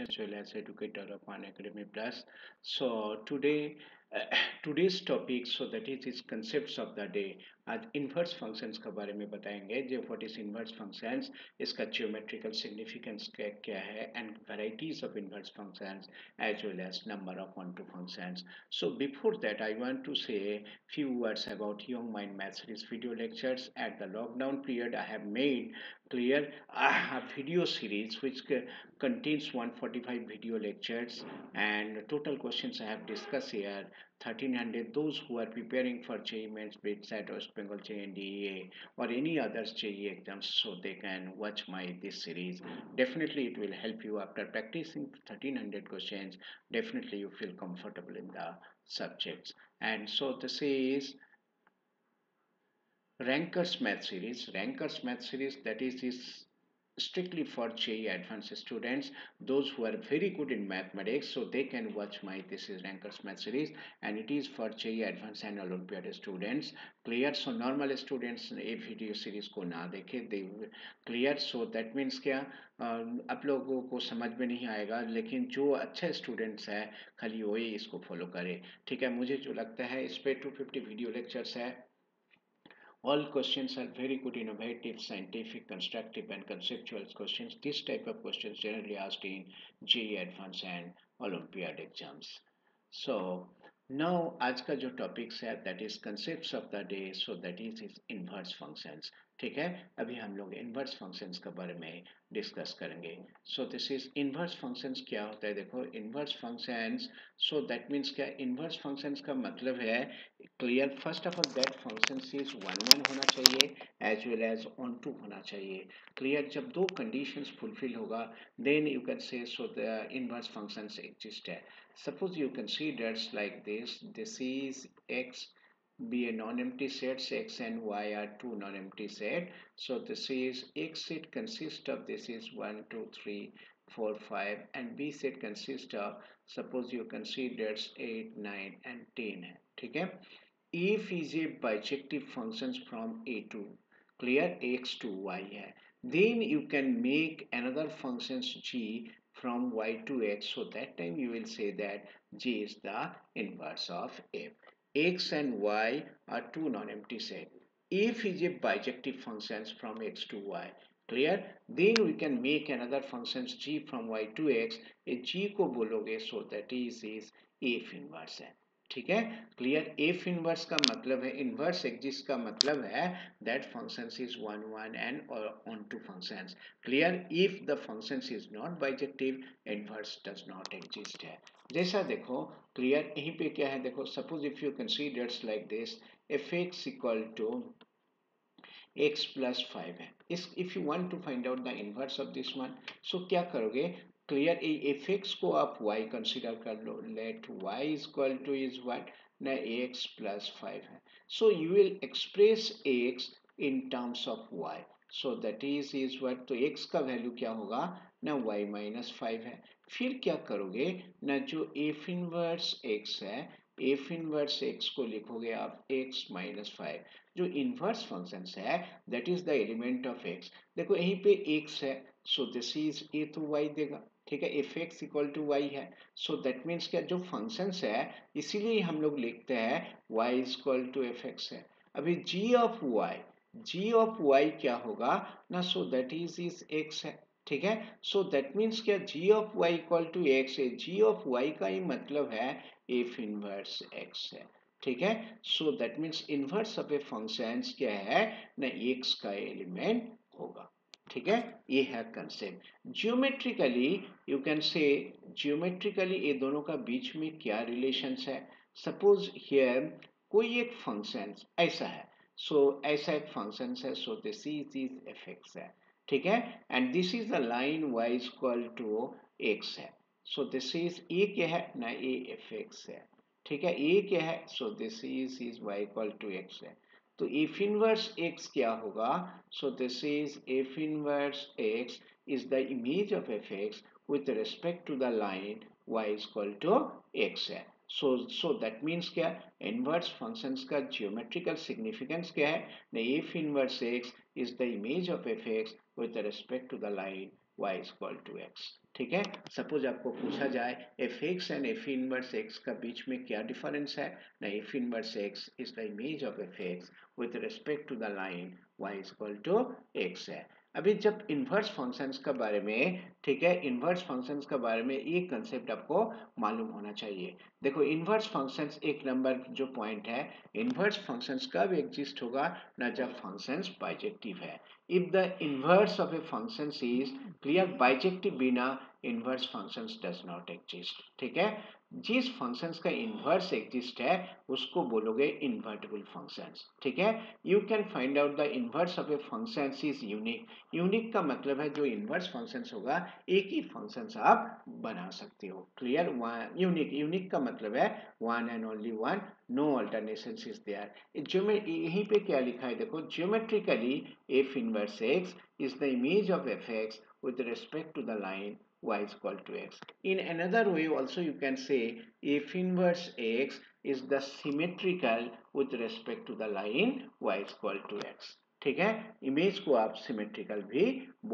as well as educator of One Academy Plus. So today's topic, so that is concepts of the day. आज inverse functions के बारे में बताएंगे, जो what is inverse functions, इसका geometrical significance क्या है and varieties of inverse functions as well as number of one-to functions. So before that I want to say few words about Young Mind Math Series video lectures. At the lockdown period I have made clear a video series which contains 145 video lectures and total questions I have discussed here 1300. Those who are preparing for JEE Mains, BSAT, West Bengal JEE or any other JEE exams, so they can watch this series. Definitely it will help you. After practicing 1300 questions, definitely you feel comfortable in the subjects. And so this is Ranker's Math Series. Ranker's Math Series, that is strictly for JEE Advanced students, those who are very good in mathematics, so they can watch this is Ranker's Math Series, and it is for JEE Advanced and Olympiad students. Clear? So normal students ये video series को ना देखें, they clear. So that means क्या आप लोगों को समझ में नहीं आएगा, लेकिन जो अच्छे स्टूडेंट्स हैं खाली वही इसको फॉलो करें, ठीक है। मुझे जो लगता है इस पे 250 वीडियो लेक्चर्स है. All questions are very good, innovative, scientific, constructive and conceptual questions. This type of questions generally asked in JEE Advanced and Olympiad exams. So now आज का जो topics है that is concepts of the day, so that is inverse functions, ठीक है। अभी हम लोग inverse functions के बारे में डिस्कस करेंगे. So this is inverse functions क्या होता है, देखो inverse functions, so that means क्या inverse functions का मतलब है clear. First of all that function seize 1-1 होना चाहिए एज वेल एज 1-2 होना चाहिए, क्लियर। जब दो कंडीशंस फुलफिल होगा then you can say so the inverse functions exist है. Suppose you considers like this, this is x be a non-empty sets, x and y are two non-empty set. So this is x set consists of, this is 1 2 3 4 5, and b set consists of, suppose you considers 8 9 and 10 है, ठीक है। If is a bijective functions from a to, clear, x to y है, then you can make another functions g from y to x, so that time you will say that g is the inverse of f. X and y are two non-empty set. F is a bijective functions from x to y, clear, then we can make another functions g from y to x. g को बोलोगे, so that is f inverse है, ठीक है, clear. f inverse का मतलब है, inverse exist का मतलब है that functions is 1-1 and onto functions, clear. If the functions is not bijective inverse does not exist है, जैसा देखो क्लियर। यहीं पे क्या है देखो, suppose if you considers like this, f(x) = x plus 5 है. If you want to find out the inverse of this one, so क्या करोगे, क्लियर, एफ एक्स को आप वाई कंसिडर कर लो, let y equal to is what ना x plus 5 है. So you will express x in terms of y, so that is what, तो x का वैल्यू क्या होगा ना वाई माइनस 5 है. फिर क्या करोगे ना जो एफ इनवर्स एक्स है, एफ इनवर्स एक्स को लिखोगे आप एक्स माइनस 5. जो इनवर्स फंक्शंस है that is the element of x. देखो यहीं पे एक्स है, सो दिस इज ए तो वाई देगा, ठीक है, f x equal to y है. सो दैट मीन्स क्या जो फंक्शंस है, इसीलिए हम लोग लिखते हैं y equal to f x है. अभी g of y, g of y क्या होगा ना, सो दैट इज एक्स है, ठीक है. सो दैट मीन्स क्या g of y equal to x है. जी ऑफ वाई का ही मतलब है एफ इनवर्स एक्स है, ठीक है. So that means inverse of a functions क्या है ना एक्स का एलिमेंट होगा, ठीक है. ये है concept. Geometrically you can say, geometrically ये दोनों का बीच में क्या रिलेशंस है. सपोज हियर कोई एक फंक्शन ऐसा है, सो ऐसा एक फंक्शन है, so this is f x है, ठीक है, and this is the line y equal to x है. सो दिस इज ए क्या है ना ए एफ एक्स है, ठीक है, ए क्या है, so this is y equal to x है. तो एफ इनवर्स एक्स क्या होगा, so this is f inverse x is the image of f x with respect to the line y is equal to x है. So that means क्या inverse functions का geometrical significance क्या है ना f inverse x is the image of f x with respect to the line y is equal to x, ठीक है। Suppose आपको पूछा जाए f x and f inverse x का बीच में क्या डिफरेंस है, ना f inverse x is the image of f x with respect to the line y is equal to x है। अभी जब इन्वर्स फंक्शंस के बारे में, ठीक है, इन्वर्स फंक्शंस के बारे में ये कंसेप्ट आपको मालूम होना चाहिए। देखो इन्वर्स फंक्शंस एक नंबर जो पॉइंट है, इन्वर्स फंक्शंस कब एग्जिस्ट होगा ना जब फंक्शंस बाइजेक्टिव है। If the inverse of a functions is clear bijective बिना inverse functions does not exist, ठीक है। जिस फंक्शंस का इन्वर्स एग्जिस्ट है उसको बोलोगे इन्वर्टिबल फंक्शंस, ठीक है। You can find out the inverse of a functions is unique. Unique का मतलब है जो इन्वर्स फंक्शंस होगा एक ही फंक्शंस आप बना सकते हो, क्लियर। वन यूनिक, यूनिक का मतलब है one and only one, no alternations is there. यहीं पे क्या लिखा है देखो, geometrically f inverse x is the image of f x with respect to the line y is equal to x. In another way also you can say f inverse x is the symmetrical with respect to the line y is equal to x, ठीक है। Image को आप symmetrical भी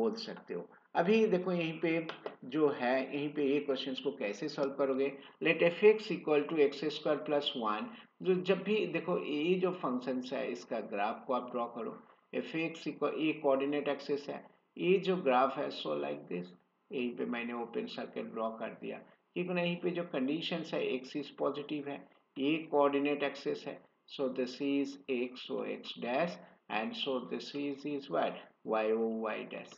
बोल सकते हो। अभी देखो यहीं पे जो है, यहीं पे ये क्वेश्चंस को कैसे सॉल्व करोगे, let f x equal to x square plus one. जो जब भी देखो ये जो फंक्शन है इसका ग्राफ को आप ड्रॉ करो, एफ एक्स इक्वल ये कोऑर्डिनेट एक्सेस है, ये जो ग्राफ है सो लाइक दिस, यहीं पे मैंने ओपन सर्किट ड्रॉ कर दिया क्योंकि यहीं पे जो कंडीशन है एक्स इज पॉजिटिव है, ये कोऑर्डिनेट एक्सेस है, so this is x, so x dash and so this is y, y O y dash,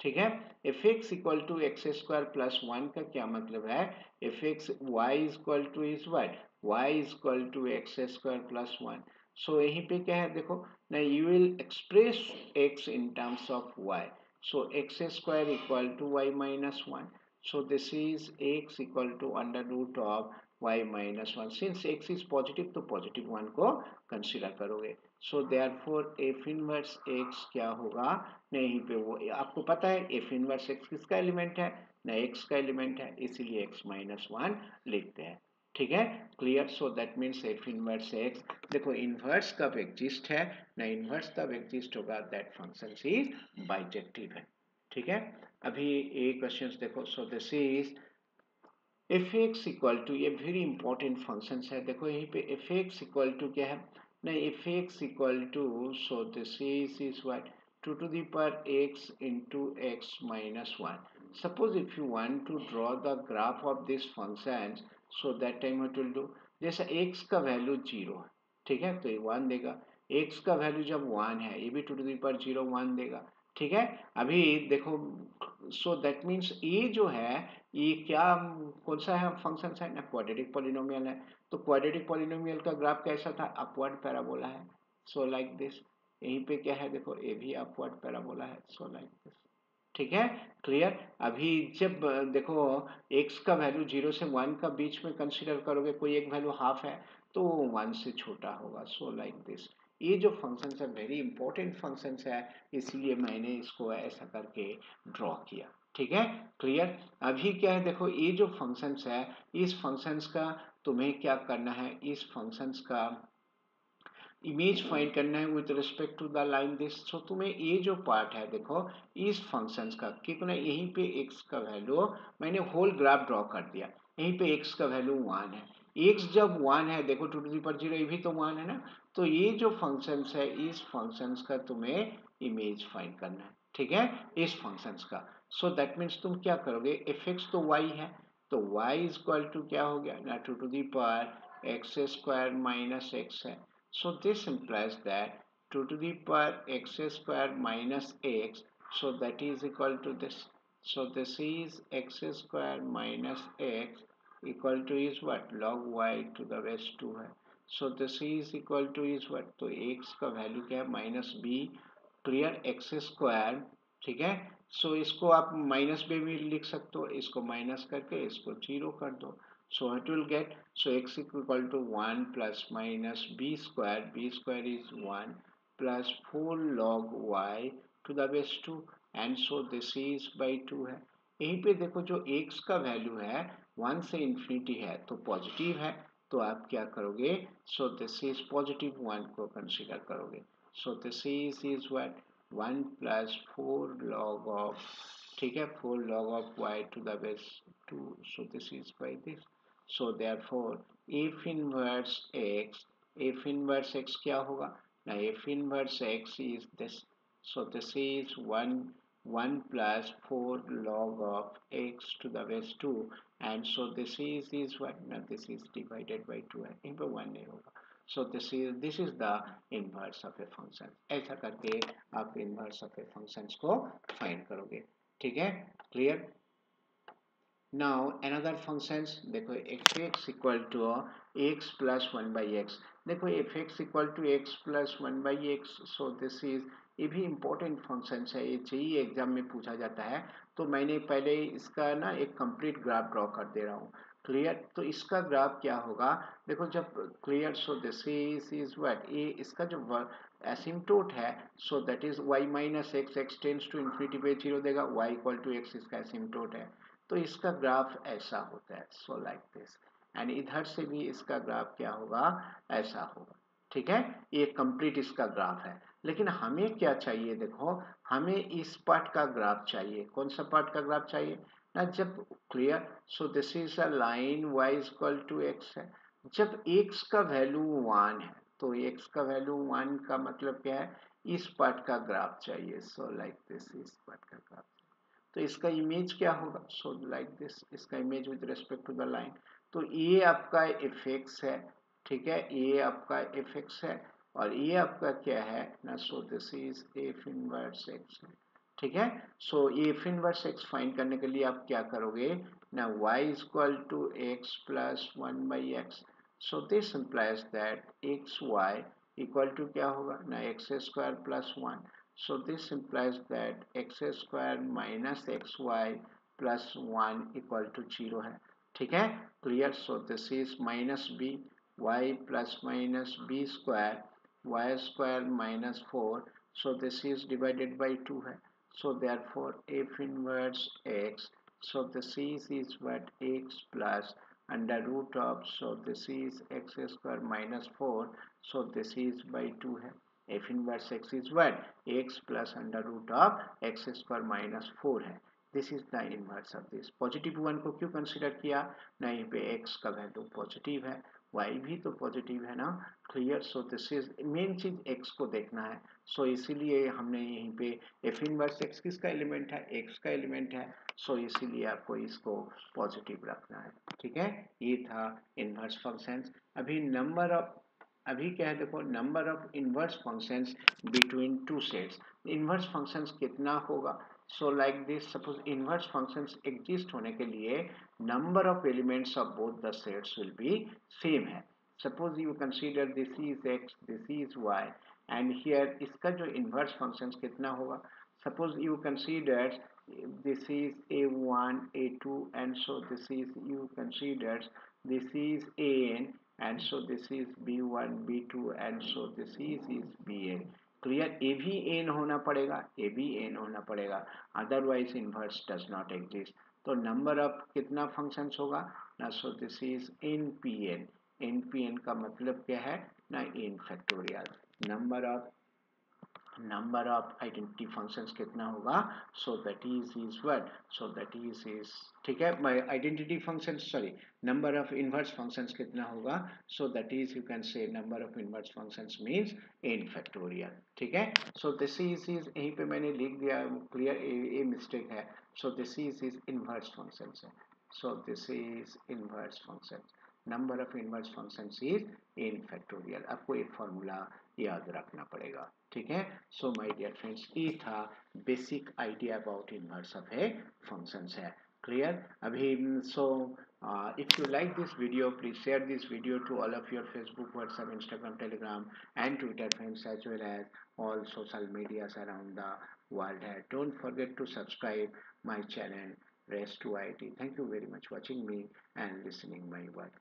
ठीक है। F x equal to x square plus one का क्या मतलब है, f x y equal to is y, y equal to x square plus one. So यहीं पे क्या है देखो ना, you will express x in terms of y, so x square equal to y minus 1, so this is x equal to under root of y minus 1, since x is positive तो positive 1 को consider करोगे, so therefore f inverse x क्या होगा, नहीं पे वो आपको पता है f inverse x किसका एलिमेंट है ना, x का एलिमेंट है, इसीलिए x minus 1 लिखते हैं, ठीक है, clear. So that means f inverse x, देखो इनवर्स कब एग्जिस्ट है ना, इनवर्स तब एग्जिस्ट होगा दैट फंक्शन इज बाइजेक्टिव है, ठीक है। अभी ये क्वेश्चंस देखो, so this is f x equal to, ये वेरी इंपॉर्टेंट फंक्शन है, देखो यहीं पे एफ एक्स इक्वल टू क्या है ना, f x equal to, so this is what, two to the power x into x minus one. Suppose if you want to draw the graph of this function, so that time what will do, जैसे x का value zero है, ठीक है, तो ये one देगा, x का value जब वन है ये भी two to the power zero one देगा, ठीक है। अभी देखो सो दैट मीन्स ये जो है ये क्या कौन सा है फंक्शन है ना, क्वाड्रेटिक पॉलिनोमियल है, तो क्वाड्रेटिक पॉलिनोमियल का ग्राफ कैसा था, अपवर्ड पैराबोला है, सो लाइक दिस। यहीं पे क्या है देखो ये भी अपवर्ड पैराबोला है, सो लाइक दिस, ठीक है, क्लियर। अभी जब देखो x का वैल्यू जीरो से वन का बीच में कंसीडर करोगे, कोई एक वैल्यू हाफ है तो वन से छोटा होगा, सो लाइक दिस। ये जो फंक्शंस है वेरी इंपॉर्टेंट फंक्शंस है, इसलिए मैंने इसको ऐसा करके ड्रॉ किया, ठीक है, क्लियर। अभी क्या है देखो ये जो फंक्शंस है, इस फंक्शंस का तुम्हें क्या करना है, इस फंक्शंस का इमेज फाइंड करना है with respect to the line this. सो तुम्हें ये जो पार्ट है देखो इस फंक्शंस का, क्योंकि ना यहीं पे एक्स का वैल्यू, मैंने होल ग्राफ ड्रॉ कर दिया, यहीं पे एक्स का वैल्यू वन है, एक्स जब वन है देखो two to the power zero ये भी तो वन है ना, तो ये जो फंक्शंस है इस फंक्शंस का तुम्हें इमेज फाइंड करना है, ठीक है, इस फंक्शंस का। सो दैट मीन्स तुम क्या करोगे, एफ एक्स तो वाई है, तो वाई इज इक्वल टू क्या हो गया ना, two to the power x square minus x है, so this implies that 2 to the power x square minus x, so that is equal to this, so this is x square minus x equal to is what, log y to the base 2 है, so this is equal to is what, तो x का value क्या है minus b, clear, x square, ठीक है। सो इसको आप minus B भी लिख सकते हो, इसको माइनस करके इसको जीरो कर दो, so it will get, so x equal to 1 plus minus b square, b square is 1 plus 4 log y to the base 2 and so this is by 2 है। यहीं पे देखो जो x का वैल्यू है 1 से इन्फिनिटी है तो पॉजिटिव है, तो आप क्या करोगे, so this is पॉजिटिव 1 को कंसिडर करोगे, so this is what 1 plus 4 log of ठीक है, 4 log of y to the base 2, so this is by this, so therefore f inverse x क्या होगा ना, f inverse x is this, so this is 1 plus 4 log of x to the base 2, and so this is what, now this is divided by 2 and 1 नहीं होगा, so this is the inverse of a function. ऐसा करके आप inverse of a functions को find करोगे, ठीक है, clear? Now another functions, देखो f(x) equal to x plus 1 by x, देखो f(x) equal to x plus 1 by x, so this is, ये भी इम्पोर्टेंट फंक्शंस है, ये JEE एग्जाम में पूछा जाता है, तो मैंने पहले इसका ना एक कंप्लीट ग्राफ ड्रॉ कर दे रहा हूँ, क्लियर? तो इसका ग्राफ क्या होगा, देखो जब clear, so this is what, ये इसका जो एसिम्प्टोट है, so that is y minus x, x tends to infinity पे जीरो देगा, y इक्वल टू एक्स इसका एसिम्प्टोट है, तो इसका ग्राफ ऐसा होता है, सो लाइक दिस, एंड इधर से भी इसका ग्राफ क्या होगा, ऐसा होगा, ठीक है, ये कंप्लीट इसका ग्राफ है, लेकिन हमें क्या चाहिए, देखो हमें इस पार्ट का ग्राफ चाहिए, कौन सा पार्ट का ग्राफ चाहिए ना, जब clear, so this is a line y equal to x है, जब x का वैल्यू 1 है, तो x का वैल्यू 1 का मतलब क्या है, इस पार्ट का ग्राफ चाहिए, सो लाइक दिस, इस पार्ट का ग्राफ, तो इसका इमेज क्या होगा, सो लाइक दिस, इसका image with respect to the line, तो ये आपका f(x) है, ठीक है, ये आपका f(x) है, और ये आपका क्या है ना, so this is f inverse x, ठीक है, सो ये f इनवर्स x फाइंड करने के लिए आप क्या करोगे ना, y equal to x plus 1 by x, so this implies that x y equal to क्या होगा ना, x square plus 1, so this implies that x square minus x y plus 1 equal to 0 है, ठीक है, clear? So this is minus b y plus minus b square y square minus 4, so this is divided by 2 है, so therefore f inverse x, so this is what, x plus under root of, so this is x square minus 4, so this is by 2 है, f inverse x is what, x plus under root of x square minus 4 है, this is the inverse of this. Positive 1 को क्यों consider किया ना, यहाँ पे x का value positive है, y भी तो पॉजिटिव है ना, clear? So this is main चीज x को देखना है, सो इसीलिए हमने यहीं पे f इनवर्स x किसका एलिमेंट है, x का एलिमेंट है, सो इसीलिए आपको इसको पॉजिटिव रखना है, ठीक है, ये था इनवर्स फंक्शंस. अभी नंबर ऑफ, अभी क्या है देखो, number of inverse functions between two sets, inverse functions कितना होगा, so like this, suppose inverse functions exist होने के लिए number of elements of both the sets will be same है, suppose you consider this is x, this is y, and here इसका जो inverse functions कितना होगा, suppose you consider this is a1 a2, and so this is you consider this is an, and so this is b1 b2, and so this is bn, clear? A भी n होना पड़ेगा, a भी n होना पड़ेगा, otherwise inverse does not exist. तो number of कितना functions होगा ना, so this is n P n, n P n का मतलब क्या है ना, n factorial, number of identity functions कितना होगा, so that is what, so that is, ठीक है, my identity functions, sorry, number of inverse functions कितना होगा, so that is you can say number of inverse functions means n factorial, ठीक है, so this is, यहीं पे मैंने लिख दिया, क्लियर, ये मिस्टेक है, so this is inverse functions है, so this is inverse functions, number of inverse functions is n factorial, आपको ये फार्मूला याद रखना पड़ेगा, ठीक है. सो माय डियर फ्रेंड्स, ये था basic idea about inverse of a functions है, क्लियर? अभी so if you like this video, please share this video to all of your Facebook, WhatsApp, Instagram, Telegram and Twitter friends, as well as all social medias around the world है. Don't forget to subscribe my channel RACE IIT. Thank you very much watching me and listening my work.